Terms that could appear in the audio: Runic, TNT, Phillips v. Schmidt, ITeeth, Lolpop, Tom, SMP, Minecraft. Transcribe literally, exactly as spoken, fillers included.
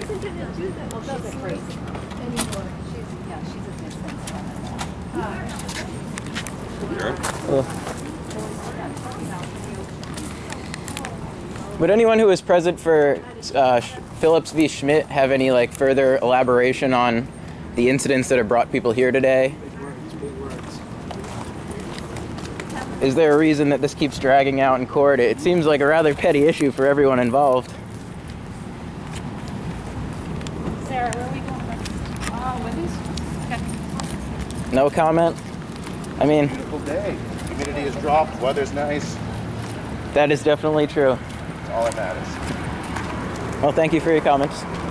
doesn't race anymore. She's, yeah, she's a distance runner. Uh, uh. Would anyone who was present for uh, Phillips v. Schmidt have any like further elaboration on the incidents that have brought people here today? Is there a reason that this keeps dragging out in court? It seems like a rather petty issue for everyone involved. Sarah, where are we going next? Ah, Wendy's? Okay. No comment? I mean... Beautiful day. Humidity has dropped, weather's nice. That is definitely true. That's all that matters. Well, thank you for your comments.